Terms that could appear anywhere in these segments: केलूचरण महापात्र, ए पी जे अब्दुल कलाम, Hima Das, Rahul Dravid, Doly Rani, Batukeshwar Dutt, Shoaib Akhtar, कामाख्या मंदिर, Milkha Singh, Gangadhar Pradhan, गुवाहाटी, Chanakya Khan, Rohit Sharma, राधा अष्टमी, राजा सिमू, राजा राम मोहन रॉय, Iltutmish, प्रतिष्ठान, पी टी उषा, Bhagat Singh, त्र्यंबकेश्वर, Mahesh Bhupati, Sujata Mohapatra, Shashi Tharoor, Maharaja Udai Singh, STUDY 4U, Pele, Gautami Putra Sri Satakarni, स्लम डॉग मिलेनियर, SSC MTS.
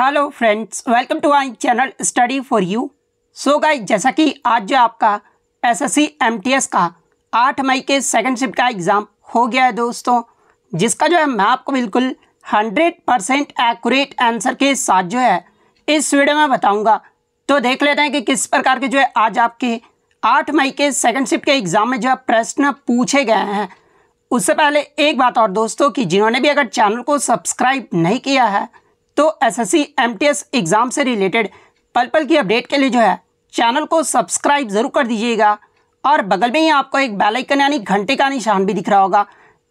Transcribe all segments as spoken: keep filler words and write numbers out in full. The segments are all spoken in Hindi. Hello friends, welcome to our channel study for you. So guys, जैसा कि आज जो आपका एसएससी एमटीएस का आठ मई के सेकंड शिफ्ट का एग्ज़ाम हो गया है दोस्तों, जिसका जो है मैं आपको बिल्कुल सौ परसेंट एक्यूरेट आंसर के साथ जो है इस वीडियो में बताऊंगा। तो देख लेते हैं कि किस प्रकार के जो है आज आपके आठ मई के सेकंड शिफ्ट के एग्ज़ाम में जो है प्रश्न पूछे गए हैं। उससे पहले एक बात और दोस्तों, कि जिन्होंने भी अगर चैनल को सब्सक्राइब नहीं किया है तो एसएससी एमटीएस एग्ज़ाम से रिलेटेड पल पल की अपडेट के लिए जो है चैनल को सब्सक्राइब ज़रूर कर दीजिएगा। और बगल में ही आपको एक बेल आइकन यानी घंटे का निशान भी दिख रहा होगा,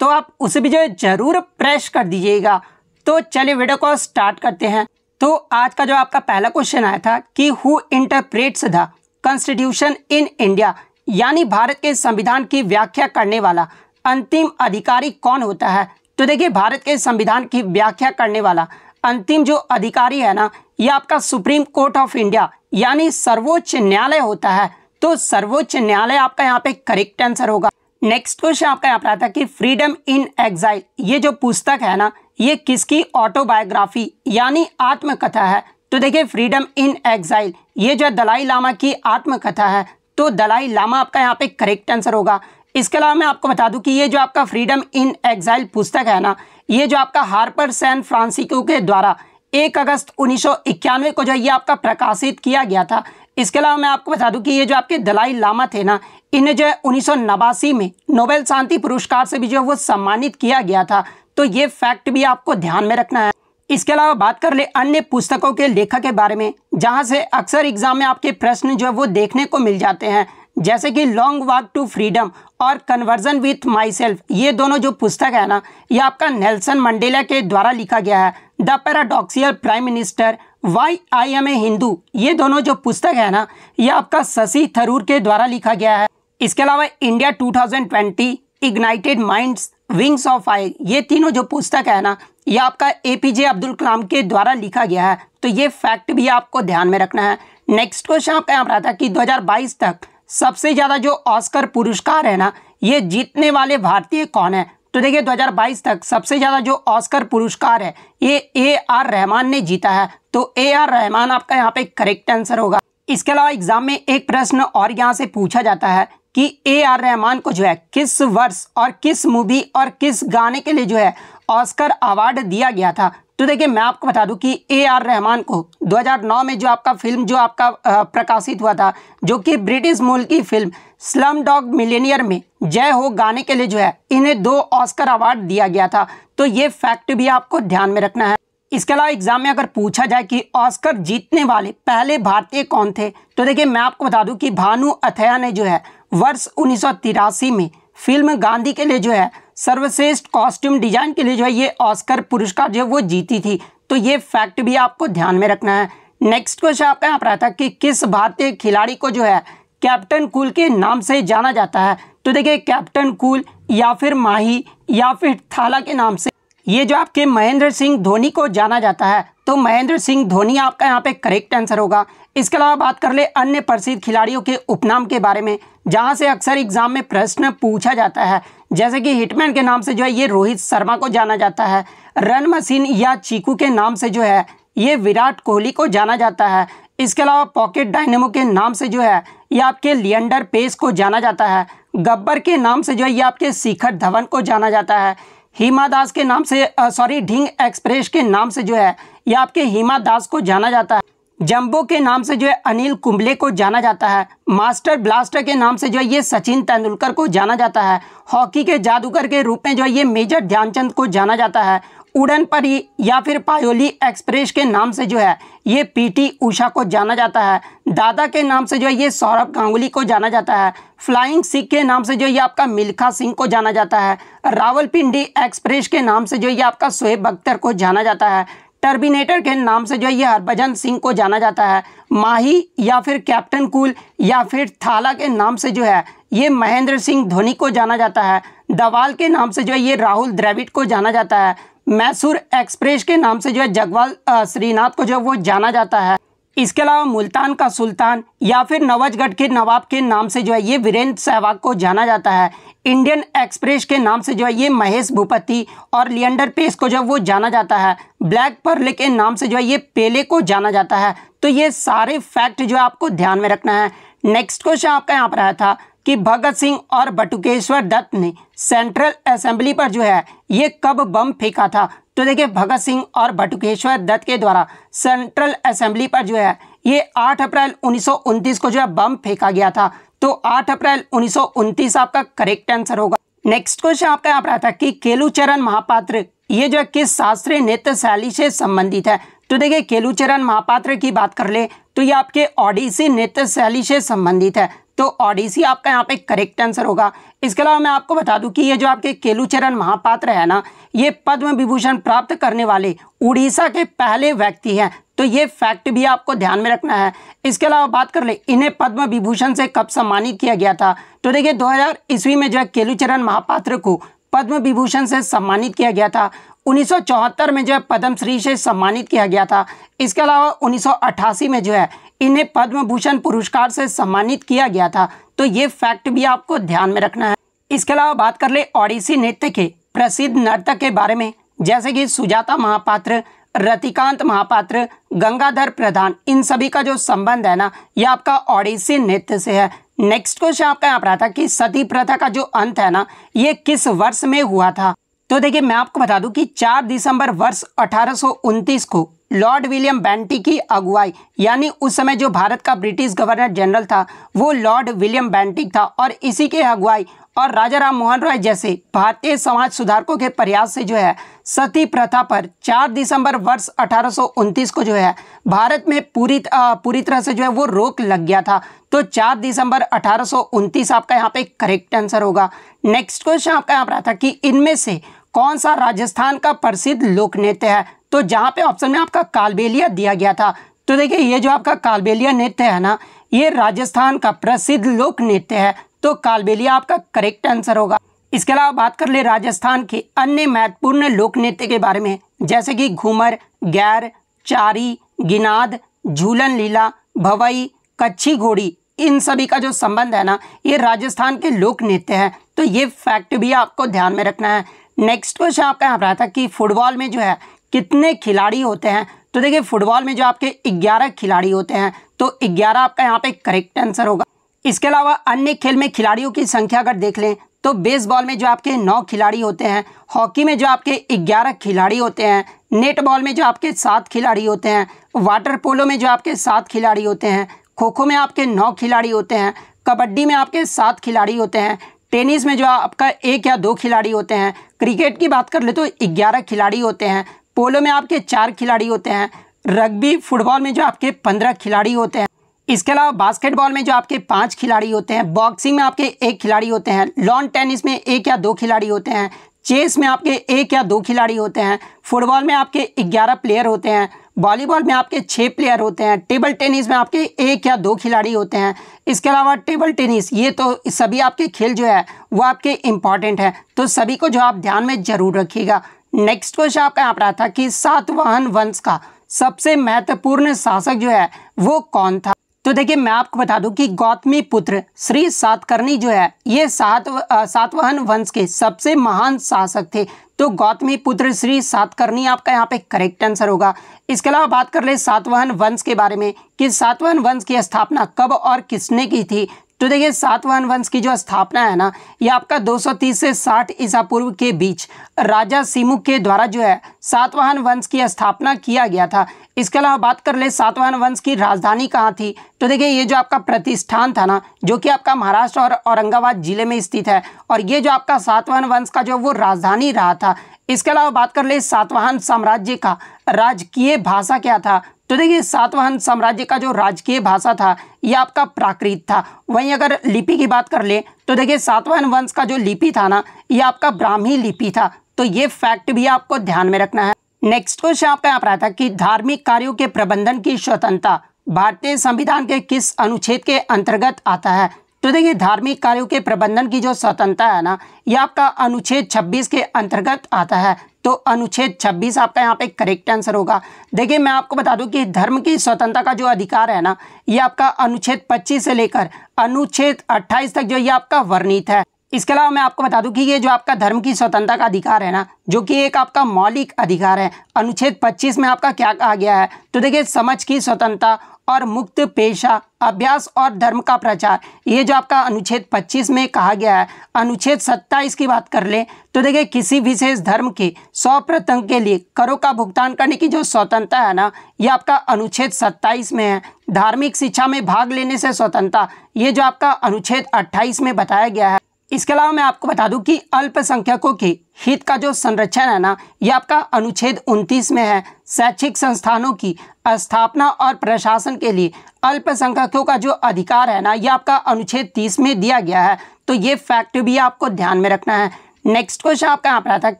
तो आप उसे भी जो है ज़रूर प्रेस कर दीजिएगा। तो चलिए वीडियो को स्टार्ट करते हैं। तो आज का जो आपका पहला क्वेश्चन आया था कि who interprets the constitution in India, यानी भारत के संविधान की व्याख्या करने वाला अंतिम अधिकारी कौन होता है। तो देखिए, भारत के संविधान की व्याख्या करने वाला अंतिम जो अधिकारी है ना, ये आपका सुप्रीम कोर्ट ऑफ इंडिया यानी सर्वोच्च न्यायालय होता है। तो सर्वोच्च न्यायालय आपका यहाँ पे करेक्ट आंसर होगा। नेक्स्ट क्वेश्चन आपका यहाँ पर आता है कि फ्रीडम इन एग्जाइल, ये जो पुस्तक है ना, ये किसकी ऑटोबायोग्राफी यानी आत्मकथा है। तो देखिए, फ्रीडम इन एग्जाइल ये जो दलाई लामा की आत्मकथा है, तो दलाई लामा आपका यहाँ पे करेक्ट आंसर होगा। इसके अलावा मैं आपको बता दूं कि ये जो आपका फ्रीडम इन एग्जाइल पुस्तक है ना, ये जो आपका हार्पर सैन फ्रांसिस्को के द्वारा एक अगस्त उन्नीस सौ इक्यानवे को जो ये आपका प्रकाशित किया गया था। इसके अलावा मैं आपको बता दूं कि ये जो आपके दलाई लामा थे ना, इन्हें जो है उन्नीस सौ नवासी में नोबेल शांति पुरस्कार से भी जो वो सम्मानित किया गया था। तो ये फैक्ट भी आपको ध्यान में रखना है। इसके अलावा बात कर ले अन्य पुस्तकों के लेखक के बारे में, जहाँ से अक्सर एग्जाम में आपके प्रश्न जो है वो देखने को मिल जाते हैं, जैसे कि लॉन्ग वॉक टू फ्रीडम और कन्वर्जन विथ माई सेल्फ। ये दोनों जो पुस्तक है ना, ये आपका नेल्सन मंडेला के द्वारा लिखा गया है। The paradoxical prime minister why I am a Hindu, ये दोनों जो पुस्तक है ना, ये आपका शशि थरूर के द्वारा लिखा गया है। इसके अलावा India two thousand twenty, ignited minds, wings of fire, ये तीनों जो पुस्तक है ना, ये आपका ए पी जे अब्दुल कलाम के द्वारा लिखा गया है। तो ये फैक्ट भी आपको ध्यान में रखना है। नेक्स्ट क्वेश्चन आपका यहाँ पर आता है कि दो हजार बाईस तक सबसे ज़्यादा जो ऑस्कर पुरस्कार है ना, ये जीतने वाले भारतीय कौन है। तो देखिए, दो हजार बाईस तक सबसे ज़्यादा जो ऑस्कर पुरस्कार है, ये ए आर रहमान ने जीता है। तो ए आर रहमान आपका यहाँ पे करेक्ट आंसर होगा। इसके अलावा एग्जाम में एक प्रश्न और यहाँ से पूछा जाता है कि ए आर रहमान को जो है किस वर्ष और किस मूवी और किस गाने के लिए जो है ऑस्कर अवार्ड दिया गया था। तो देखिए, मैं आपको बता दूं कि ए आर रहमान को दो हजार नौ में जो आपका फिल्म जो आपका प्रकाशित हुआ था, जो कि ब्रिटिश मूल की फिल्म स्लम डॉग मिलेनियर में जय हो गाने के लिए जो है इन्हें दो ऑस्कर अवार्ड दिया गया था। तो ये फैक्ट भी आपको ध्यान में रखना है। इसके अलावा एग्जाम में अगर पूछा जाए कि ऑस्कर जीतने वाले पहले भारतीय कौन थे, तो देखिए, मैं आपको बता दूं कि भानु अथैया ने जो है वर्ष उन्नीस सौ तिरासी में फिल्म गांधी के लिए जो है सर्वश्रेष्ठ कॉस्ट्यूम डिजाइन के लिए जो है ये ऑस्कर पुरस्कार जो है वो जीती थी। तो ये फैक्ट भी आपको ध्यान में रखना है। नेक्स्ट क्वेश्चन आपका यहाँ पर आता है कि किस भारतीय खिलाड़ी को जो है कैप्टन कूल के नाम से जाना जाता है। तो देखिए, कैप्टन कूल या फिर माही या फिर थाला के नाम से ये जो आपके महेंद्र सिंह धोनी को जाना जाता है। तो महेंद्र सिंह धोनी आपका यहाँ पे करेक्ट आंसर होगा। इसके अलावा बात कर ले अन्य प्रसिद्ध खिलाड़ियों के उपनाम के बारे में, जहाँ से अक्सर एग्जाम में प्रश्न पूछा जाता है, जैसे कि हिटमैन के नाम से जो है ये रोहित शर्मा को जाना जाता है, रन मशीन या चीकू के नाम से जो है ये विराट कोहली को जाना जाता है। इसके अलावा पॉकेट डायनेमो के नाम से जो है ये आपके लिएंडर पेस को जाना जाता है, गब्बर के नाम से जो है ये आपके शिखर धवन को जाना जाता है, हिमा दास के नाम से सॉरी ढिंग एक्सप्रेस के नाम से जो है ये आपके हिमा दास को जाना जाता है, जंबो के नाम से जो है अनिल कुंबले को जाना जाता है, मास्टर ब्लास्टर के नाम से जो है ये सचिन तेंदुलकर को जाना जाता है, हॉकी के जादूगर के रूप में जो है ये मेजर ध्यानचंद को जाना जाता है, उड़न परी या फिर पायोली एक्सप्रेस के नाम से जो है ये पी टी उषा को जाना जाता है, दादा के नाम से जो है ये सौरव गांगुली को जाना जाता है, फ्लाइंग सिख के नाम से जो ये आपका मिल्खा सिंह को जाना जाता है, रावलपिंडी एक्सप्रेस के नाम से जो ये आपका शोएब अख्तर को जाना जाता है, टर्मिनेटर के नाम से जो है ये हरभजन सिंह को जाना जाता है, माही या फिर कैप्टन कूल या फिर थाला के नाम से जो है ये महेंद्र सिंह धोनी को जाना जाता है, दवाल के नाम से जो है ये राहुल द्रविड़ को जाना जाता है, मैसूर एक्सप्रेस के नाम से जो है जगवाल श्रीनाथ को जो है वो जाना जाता है। इसके अलावा मुल्तान का सुल्तान या फिर नवाजगढ़ के नवाब के नाम से जो है ये वीरेंद्र सहवाग को जाना जाता है। इंडियन एक्सप्रेस के नाम से जो है ये महेश भूपति और लिएंडर पेस को जो है वो जाना जाता है। ब्लैक पर्ल के नाम से जो है ये पेले को जाना जाता है। तो ये सारे फैक्ट जो है आपको ध्यान में रखना है। नेक्स्ट क्वेश्चन आपका यहाँ पर आया था कि भगत सिंह और बटुकेश्वर दत्त ने सेंट्रल असेंबली पर जो है ये कब बम फेंका था। तो देखिए भगत सिंह और बटुकेश्वर दत्त के द्वारा सेंट्रल असेंबली पर जो है ये आठ अप्रैल उन्नीस सौ उनतीस को जो है बम फेंका गया था। तो आठ अप्रैल उन्नीस सौ उनतीस आपका करेक्ट आंसर होगा। नेक्स्ट क्वेश्चन आपका यहाँ पर आता है कि केलूचरण महापात्र ये जो है किस शास्त्रीय नृत्य शैली से संबंधित है। तो देखिए केलूचरण महापात्र की बात कर ले तो ये आपके ओडिसी नृत्य शैली से संबंधित है। तो ओडिसी आपका यहाँ पे करेक्ट आंसर होगा। इसके अलावा मैं आपको बता दूं कि ये जो आपके केलूचरण महापात्र है ना ये पद्म विभूषण प्राप्त करने वाले उड़ीसा के पहले व्यक्ति हैं। तो ये फैक्ट भी आपको ध्यान में रखना है। इसके अलावा बात कर ले इन्हें पद्म विभूषण से कब सम्मानित किया गया था। तो देखिए दो हजार ईस्वी में जो है केलूचरण महापात्र को पद्म विभूषण से सम्मानित किया गया था। उन्नीस सौ चौहत्तर में जो है पद्मश्री से सम्मानित किया गया था। इसके अलावा उन्नीस सौ अट्ठासी में जो है इन्हें पद्म भूषण पुरस्कार से सम्मानित किया गया था। तो ये फैक्ट भी आपको ध्यान में रखना है। इसके अलावा बात कर ले ओडिसी नृत्य के प्रसिद्ध नर्तक के बारे में जैसे कि सुजाता महापात्र, रतिकांत महापात्र, गंगाधर प्रधान, इन सभी का जो संबंध है ना ये आपका ओडिसी नृत्य से है। नेक्स्ट क्वेश्चन आपका यहाँ पर आता है कि सती प्रथा का जो अंत है ना ये किस वर्ष में हुआ था। तो देखिए मैं आपको बता दूं कि चार दिसंबर वर्ष अठारह सौ उनतीस को लॉर्ड विलियम बेंटिक की अगुवाई यानी उस समय जो भारत का ब्रिटिश गवर्नर जनरल था वो लॉर्ड विलियम बेंटिक था और इसी के अगुवाई और राजा राम मोहन रॉय जैसे भारतीय समाज सुधारकों के प्रयास से जो है सती प्रथा पर चार दिसंबर वर्ष अठारह सौ उनतीस को जो है भारत में पूरी पूरी तरह से जो है वो रोक लग गया था। तो चार दिसंबर अठारह सौ उनतीस आपका यहाँ पे करेक्ट आंसर होगा। नेक्स्ट क्वेश्चन आपका यहाँ पर आता कि इनमें से कौन सा राजस्थान का प्रसिद्ध लोक नृत्य है। तो जहाँ पे ऑप्शन में आपका कालबेलिया दिया गया था। तो देखिए ये जो आपका कालबेलिया नृत्य है ना ये राजस्थान का प्रसिद्ध लोक नृत्य है। तो कालबेलिया आपका करेक्ट आंसर होगा। इसके अलावा बात कर ले राजस्थान के अन्य महत्वपूर्ण लोक नृत्य के बारे में जैसे कि घूमर, गैर, चारी, गिनाद, झूलन लीला, भवई, कच्छी घोड़ी, इन सभी का जो संबंध है ना ये राजस्थान के लोक नृत्य है। तो ये फैक्ट भी आपको ध्यान में रखना है। नेक्स्ट क्वेश्चन आपका यहाँ पर आता कि फुटबॉल में जो है कितने खिलाड़ी होते हैं। तो देखिए फुटबॉल में जो आपके ग्यारह खिलाड़ी होते हैं। तो ग्यारह आपका यहाँ पे करेक्ट आंसर होगा। इसके अलावा अन्य खेल में खिलाड़ियों की संख्या अगर देख लें तो बेसबॉल में जो आपके नौ खिलाड़ी होते हैं, हॉकी में जो आपके ग्यारह खिलाड़ी होते हैं, नेटबॉल में जो आपके सात खिलाड़ी होते हैं, वाटर पोलो में जो आपके सात खिलाड़ी होते हैं, खो खो में आपके नौ खिलाड़ी होते हैं, कबड्डी में आपके सात खिलाड़ी होते हैं, टेनिस में जो आपका एक या दो खिलाड़ी होते हैं, क्रिकेट की बात कर ले तो ग्यारह खिलाड़ी होते हैं, पोलो में आपके चार खिलाड़ी होते हैं, रग्बी फुटबॉल में जो आपके पंद्रह खिलाड़ी होते हैं, इसके अलावा बास्केटबॉल में जो आपके पाँच खिलाड़ी होते हैं, बॉक्सिंग में आपके एक खिलाड़ी होते हैं, लॉन टेनिस में एक या दो खिलाड़ी होते हैं, चेस में आपके एक या दो खिलाड़ी होते हैं, फुटबॉल में आपके ग्यारह प्लेयर होते हैं, वॉलीबॉल में आपके छः प्लेयर होते हैं, टेबल टेनिस में आपके एक या दो खिलाड़ी होते हैं। इसके अलावा टेबल टेनिस ये तो सभी आपके खेल जो है वो आपके इम्पॉर्टेंट हैं। तो सभी को जो आप ध्यान में जरूर रखिएगा। नेक्स्ट क्वेश्चन आपका यहाँ पर आता कि सातवाहन वंश का सबसे महत्वपूर्ण शासक जो है वो कौन था। तो देखिए मैं आपको बता दूं कि गौतमी पुत्र श्री सातकर्णी जो है ये सात सातवाहन वंश के सबसे महान शासक थे। तो गौतमी पुत्र श्री सातकर्णी आपका यहाँ पे करेक्ट आंसर होगा। इसके अलावा बात कर ले सातवाहन वंश के बारे में कि सातवाहन वंश की स्थापना कब और किसने की थी। तो देखिए सातवाहन वंश की जो स्थापना है ना ये आपका दो सौ तीस से साठ ईसा पूर्व के बीच राजा सिमू के द्वारा जो है सातवाहन वंश की स्थापना किया गया था। इसके अलावा बात कर ले सातवाहन वंश की राजधानी कहाँ थी। तो देखिए ये जो आपका प्रतिष्ठान था ना जो कि आपका महाराष्ट्र और औरंगाबाद जिले में स्थित है और ये जो आपका सातवाहन वंश का जो वो राजधानी रहा था। इसके अलावा बात कर ले सातवाहन साम्राज्य का राजकीय भाषा क्या था। तो देखिए सातवाहन साम्राज्य का जो राजकीय भाषा था ये आपका प्राकृत था। वहीं अगर लिपि की बात कर ले तो देखिए सातवाहन वंश का जो लिपि था ना ये आपका ब्राह्मी लिपि था। तो ये फैक्ट भी आपको ध्यान में रखना है। नेक्स्ट क्वेश्चन आपका यहाँ पर आता कि धार्मिक कार्यों के प्रबंधन की स्वतंत्रता भारतीय संविधान के किस अनुच्छेद के अंतर्गत आता है। तो देखिए धार्मिक कार्यों के प्रबंधन की जो स्वतंत्रता है ना, ये आपका अनुच्छेद छब्बीस के अंतर्गत आता है, तो अनुच्छेद छब्बीस आपका यहाँ पे करेक्ट आंसर होगा। देखिए मैं आपको बता दूं कि धर्म की स्वतंत्रता का जो अधिकार है ना, ये आपका अनुच्छेद पच्चीस से लेकर अनुच्छेद अट्ठाईस तक जो ये आपका वर्णित है। इसके अलावा मैं आपको बता दूं कि ये जो आपका धर्म की स्वतंत्रता का अधिकार है ना, जो कि एक आपका मौलिक अधिकार है, अनुच्छेद पच्चीस में आपका क्या कहा गया है, तो देखिए समझ की स्वतंत्रता और मुक्त पेशा, अभ्यास और धर्म का प्रचार, ये जो आपका अनुच्छेद पच्चीस में कहा गया है। अनुच्छेद सत्ताईस की बात कर लें तो देखिए किसी विशेष धर्म के सौ प्रतंग के लिए करों का भुगतान करने की जो स्वतंत्रता है ना, ये आपका अनुच्छेद सत्ताईस में है। धार्मिक शिक्षा में भाग लेने से स्वतंत्रता, ये जो आपका अनुच्छेद अट्ठाईस में बताया गया है। इसके अलावा मैं आपको बता दूं कि अल्पसंख्यकों के हित का जो संरक्षण है ना, ये आपका अनुच्छेद उनतीस में है। शैक्षिक संस्थानों की स्थापना और प्रशासन के लिए अल्पसंख्यकों का जो अधिकार है ना, ये आपका अनुच्छेद तीस में दिया गया है, तो ये फैक्ट भी आपको ध्यान में रखना है। नेक्स्ट क्वेश्चन आपका यहाँ पर आता है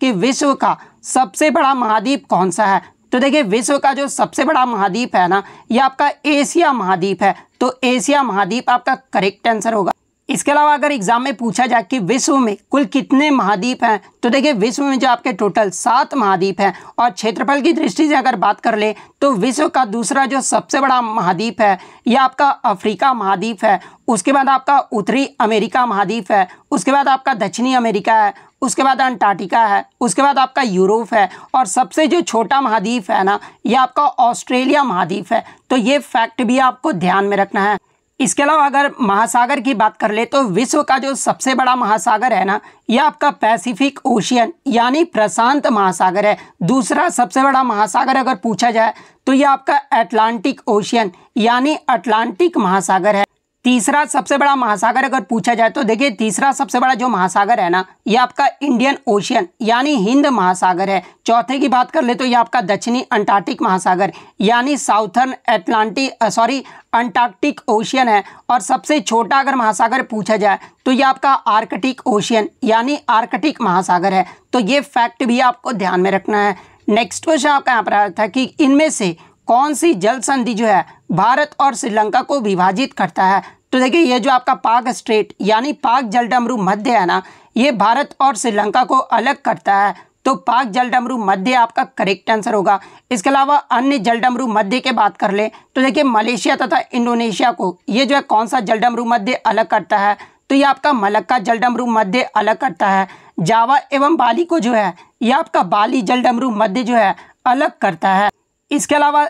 कि विश्व का सबसे बड़ा महाद्वीप कौन सा है, तो देखिए विश्व का जो सबसे बड़ा महाद्वीप है ना, ये आपका एशिया महाद्वीप है, तो एशिया महाद्वीप आपका करेक्ट आंसर होगा। इसके अलावा अगर एग्जाम में पूछा जाए कि विश्व में कुल कितने महाद्वीप हैं, तो देखिए विश्व में जो आपके टोटल सात महाद्वीप हैं, और क्षेत्रफल की दृष्टि से अगर बात कर ले तो विश्व का दूसरा जो सबसे बड़ा महाद्वीप है, यह आपका अफ्रीका महाद्वीप है, उसके बाद आपका उत्तरी अमेरिका महाद्वीप है, उसके बाद आपका दक्षिणी अमेरिका है, उसके बाद अंटार्कटिका है, उसके बाद आपका यूरोप है, और सबसे जो छोटा महाद्वीप है ना, ये आपका ऑस्ट्रेलिया महाद्वीप है, तो ये फैक्ट भी आपको ध्यान में रखना है। इसके अलावा अगर महासागर की बात कर ले तो विश्व का जो सबसे बड़ा महासागर है ना, यह आपका पैसिफिक ओशियन यानी प्रशांत महासागर है। दूसरा सबसे बड़ा महासागर अगर पूछा जाए तो यह आपका अटलांटिक ओशियन यानी अटलांटिक महासागर है। तीसरा सबसे बड़ा महासागर अगर पूछा जाए तो देखिए तीसरा सबसे बड़ा जो महासागर है ना, यह आपका इंडियन ओशियन यानी हिंद महासागर है। चौथे की बात कर ले तो यह आपका दक्षिणी अंटार्कटिक महासागर यानी southern Atlantic sorry Antarctic ocean है। और सबसे छोटा अगर महासागर पूछा जाए तो यह आपका आर्कटिक ओशियन यानी आर्कटिक महासागर है, तो ये फैक्ट भी आपको ध्यान में रखना है। नेक्स्ट क्वेश्चन आपका यहाँ पर आया था कि इनमें से कौन सी जल संधि जो है भारत और श्रीलंका को विभाजित करता है, तो देखिए ये जो आपका पाक स्ट्रेट यानी पाक जलडमरू मध्य है ना, ये भारत और श्रीलंका को अलग करता है, तो पाक जलडमरू मध्य आपका करेक्ट आंसर होगा। इसके अलावा अन्य जलडमरू मध्य के बात कर ले तो देखिए मलेशिया तथा इंडोनेशिया को ये जो है कौन सा जलडमरू मध्य अलग करता है, तो ये आपका मलक्का जलडमरू मध्य अलग करता है। जावा एवं बाली को जो है ये आपका बाली जलडमरू मध्य जो है अलग करता है। इसके अलावा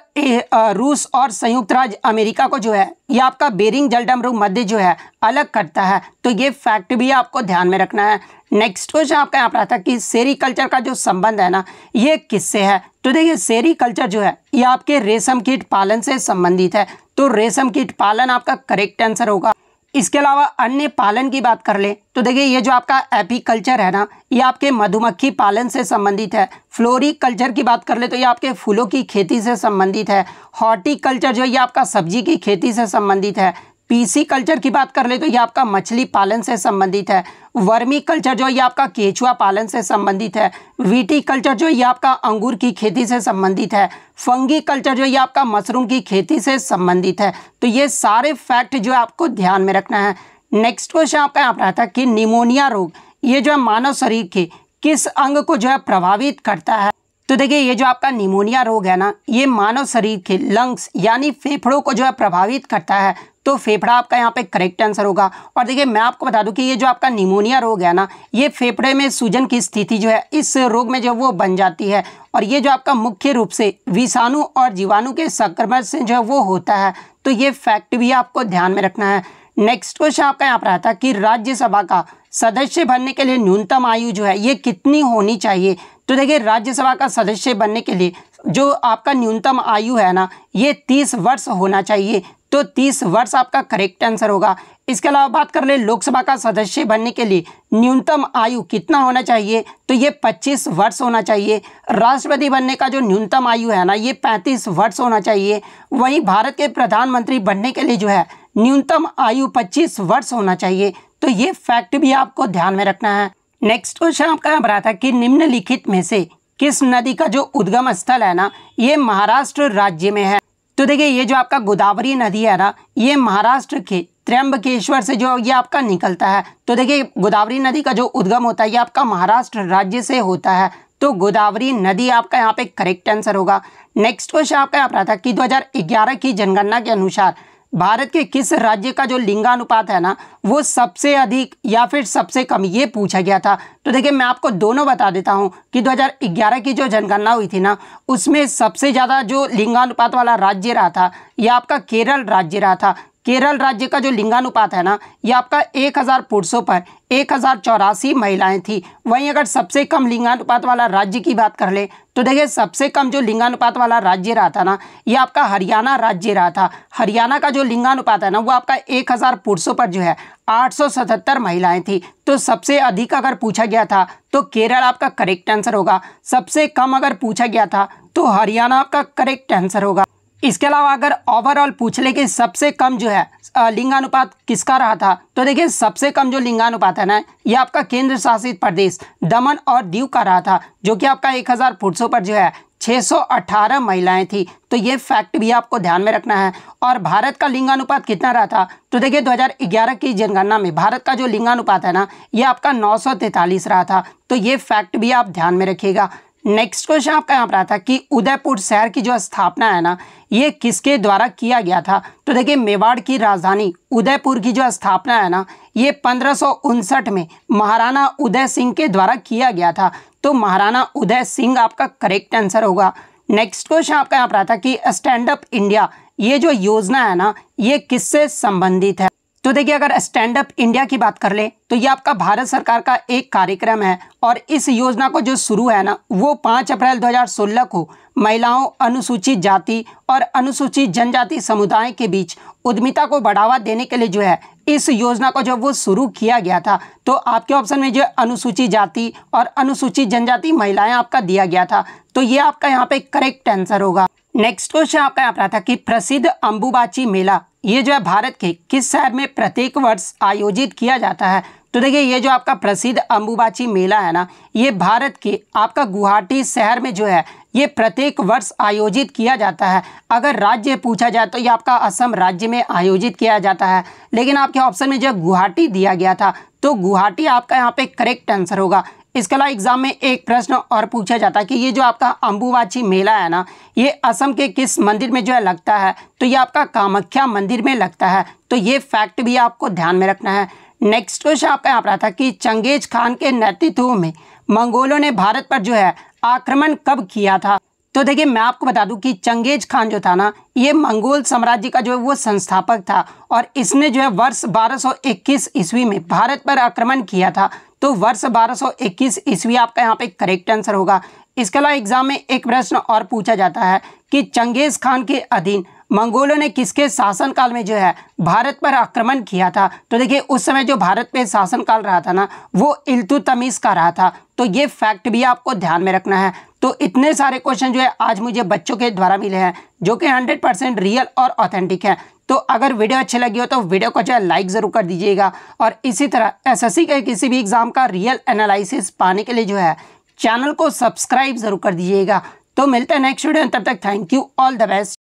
रूस और संयुक्त राज्य अमेरिका को जो है ये आपका बेरिंग जलडमरू मध्य जो है अलग करता है, तो ये फैक्ट भी आपको ध्यान में रखना है। नेक्स्ट क्वेश्चन आपका यहाँ पर आता है कि सेरी कल्चर का जो संबंध है ना, ये किससे है, तो देखिए सेरी कल्चर जो है ये आपके रेशम कीट पालन से संबंधित है, तो रेशम कीट पालन आपका करेक्ट आंसर होगा। इसके अलावा अन्य पालन की बात कर ले तो देखिए ये जो आपका एपी कल्चर है ना, ये आपके मधुमक्खी पालन से संबंधित है। फ्लोरी कल्चर की बात कर ले तो ये आपके फूलों की खेती से संबंधित है। हॉर्टी कल्चर जो ये आपका सब्जी की खेती से संबंधित है। पीसी कल्चर की बात कर ले तो ये आपका मछली पालन से संबंधित है। वर्मी कल्चर जो ये आपका केचुआ पालन से संबंधित है। वीटी कल्चर जो ये आपका अंगूर की खेती से संबंधित है। फंगी कल्चर जो ये आपका मशरूम की खेती से संबंधित है, तो ये सारे फैक्ट जो आपको ध्यान में रखना है। नेक्स्ट क्वेश्चन आपका यहाँ पर आता है कि निमोनिया रोग ये जो है मानव शरीर के किस अंग को जो है प्रभावित करता है, तो देखिए ये जो आपका निमोनिया रोग है ना, ये मानव शरीर के लंग्स यानी फेफड़ों को जो है प्रभावित करता है, तो फेफड़ा आपका यहाँ पे करेक्ट आंसर होगा। और देखिए मैं आपको बता दूं कि ये जो आपका निमोनिया रोग है ना, ये फेफड़े में सूजन की स्थिति जो है इस रोग में जो वो बन जाती है, और ये जो आपका मुख्य रूप से विषाणु और जीवाणु के संक्रमण से जो है वो होता है, तो ये फैक्ट भी आपको ध्यान में रखना है। नेक्स्ट क्वेश्चन आपका यहाँ पर आता है कि राज्यसभा का सदस्य बनने के लिए न्यूनतम आयु जो है ये कितनी होनी चाहिए, तो देखिए राज्यसभा का सदस्य बनने के लिए जो आपका न्यूनतम आयु है ना, ये तीस वर्ष होना चाहिए, तो तीस वर्ष आपका करेक्ट आंसर होगा। इसके अलावा बात कर ले लोकसभा का सदस्य बनने के लिए न्यूनतम आयु कितना होना चाहिए, तो ये पच्चीस वर्ष होना चाहिए। राष्ट्रपति बनने का जो न्यूनतम आयु है ना, ये पैंतीस वर्ष होना चाहिए। वहीं भारत के प्रधानमंत्री बनने के लिए जो है न्यूनतम आयु पच्चीस वर्ष होना चाहिए, तो ये फैक्ट भी आपको ध्यान में रखना है। नेक्स्ट क्वेश्चन आपका यहाँ पर आता है कि निम्नलिखित में से किस नदी का जो उद्गम स्थल है ना, ये महाराष्ट्र राज्य में है, तो देखिए ये जो आपका गोदावरी नदी है ना, ये महाराष्ट्र के त्र्यंबकेश्वर से जो ये आपका निकलता है। तो देखिए गोदावरी नदी का जो उद्गम होता है ये आपका महाराष्ट्र राज्य से होता है, तो गोदावरी नदी आपका यहाँ पे करेक्ट आंसर होगा। नेक्स्ट क्वेश्चन आपका यहाँ पर आता है कि दो हज़ार ग्यारह की जनगणना के अनुसार भारत के किस राज्य का जो लिंगानुपात है ना वो सबसे अधिक या फिर सबसे कम, ये पूछा गया था। तो देखिए मैं आपको दोनों बता देता हूँ कि दो हज़ार ग्यारह की जो जनगणना हुई थी ना उसमें सबसे ज़्यादा जो लिंगानुपात वाला राज्य रहा था यह आपका केरल राज्य रहा था। केरल राज्य का जो लिंगानुपात है ना ये आपका एक हज़ार पुरुषों पर एक हज़ार चौरासी महिलाएँ थी। वहीं अगर सबसे कम लिंगानुपात वाला राज्य की बात कर ले तो देखिए सबसे कम जो लिंगानुपात वाला राज्य रहा था ना ये आपका हरियाणा राज्य रहा था। हरियाणा का जो लिंगानुपात है ना वो आपका एक हज़ार पुरुषों पर जो है आठ सौ सतहत्तर महिलाएँ थी। तो सबसे अधिक अगर पूछा गया था तो केरल आपका करेक्ट आंसर होगा, सबसे कम अगर पूछा गया था तो हरियाणा आपका करेक्ट आंसर होगा। इसके अलावा अगर ओवरऑल पूछ ले कि सबसे कम जो है लिंगानुपात किसका रहा था तो देखिए सबसे कम जो लिंगानुपात है ना ये आपका केंद्र शासित प्रदेश दमन और दीव का रहा था, जो कि आपका एक हज़ार पुरुषों पर जो है छह सौ अठारह महिलाएं थी। तो ये फैक्ट भी आपको ध्यान में रखना है। और भारत का लिंगानुपात कितना रहा था तो देखिए दो हज़ार ग्यारह की जनगणना में भारत का जो लिंगानुपात है ना ये आपका नौ सौ तैंतालीस रहा था। तो ये फैक्ट भी आप ध्यान में रखिएगा। नेक्स्ट क्वेश्चन आपका यहाँ पर आता है कि उदयपुर शहर की जो स्थापना है ना ये किसके द्वारा किया गया था। तो देखिए मेवाड़ की राजधानी उदयपुर की जो स्थापना है ना ये पंद्रह सौ उनसठ में महाराणा उदय सिंह के द्वारा किया गया था। तो महाराणा उदय सिंह आपका करेक्ट आंसर होगा। नेक्स्ट क्वेश्चन आपका यहाँ पर आता है कि स्टैंड अप इंडिया ये जो योजना है ना ये किससे संबंधित है। तो देखिए अगर स्टैंड अप इंडिया की बात कर ले तो ये आपका भारत सरकार का एक कार्यक्रम है और इस योजना को जो शुरू है ना वो पाँच अप्रैल दो हज़ार सोलह को महिलाओं, अनुसूचित जाति और अनुसूचित जनजाति समुदाय के बीच उद्यमिता को बढ़ावा देने के लिए जो है इस योजना को जो वो शुरू किया गया था। तो आपके ऑप्शन में जो अनुसूचित जाति और अनुसूचित जनजाति महिलाएं आपका दिया गया था, तो ये आपका यहाँ पे करेक्ट आंसर होगा। नेक्स्ट क्वेश्चन आपका यहाँ पर आता है कि प्रसिद्ध अंबुबाची मेला ये जो है भारत के किस शहर में प्रत्येक वर्ष आयोजित किया जाता है। तो देखिए ये जो आपका प्रसिद्ध अंबुबाची मेला है ना ये भारत के आपका गुवाहाटी शहर में जो है ये प्रत्येक वर्ष आयोजित किया जाता है। अगर राज्य पूछा जाए तो ये आपका असम राज्य में आयोजित किया जाता है, लेकिन आपके ऑप्शन में जो गुवाहाटी दिया गया था तो गुवाहाटी आपका यहाँ पे करेक्ट आंसर होगा। इसके अलावा एग्जाम में एक प्रश्न और पूछा जाता है कि ये जो आपका अंबुबाची मेला है ना ये असम के किस मंदिर में जो है लगता है, तो ये आपका कामाख्या मंदिर में लगता है। तो ये फैक्ट भी आपको ध्यान में रखना है। नेक्स्ट क्वेश्चन आपका यहाँ पर आता है कि चंगेज खान के नेतृत्व में मंगोलों ने भारत पर जो है आक्रमण कब किया था। तो देखिए मैं आपको बता दूं कि चंगेज खान जो था ना ये मंगोल साम्राज्य का जो है वो संस्थापक था और इसने जो है वर्ष बारह सौ इक्कीस ईस्वी में भारत पर आक्रमण किया था। तो वर्ष बारह सौ इक्कीस ईस्वी आपका यहाँ पे करेक्ट आंसर होगा। इसके अलावा एग्जाम में एक प्रश्न और पूछा जाता है कि चंगेज खान के अधीन मंगोलों ने किसके शासनकाल में जो है भारत पर आक्रमण किया था। तो देखिए उस समय जो भारत पे शासनकाल रहा था ना वो इल्तुतमिश का रहा था। तो ये फैक्ट भी आपको ध्यान में रखना है। तो इतने सारे क्वेश्चन जो है आज मुझे बच्चों के द्वारा मिले हैं जो कि हंड्रेड परसेंट रियल और ऑथेंटिक है। तो अगर वीडियो अच्छी लगी हो तो वीडियो को जो है लाइक ज़रूर कर दीजिएगा और इसी तरह एसएससी के किसी भी एग्ज़ाम का रियल एनालिसिस पाने के लिए जो है चैनल को सब्सक्राइब ज़रूर कर दीजिएगा। तो मिलते हैं नेक्स्ट वीडियो, तब तक thank you, all the best.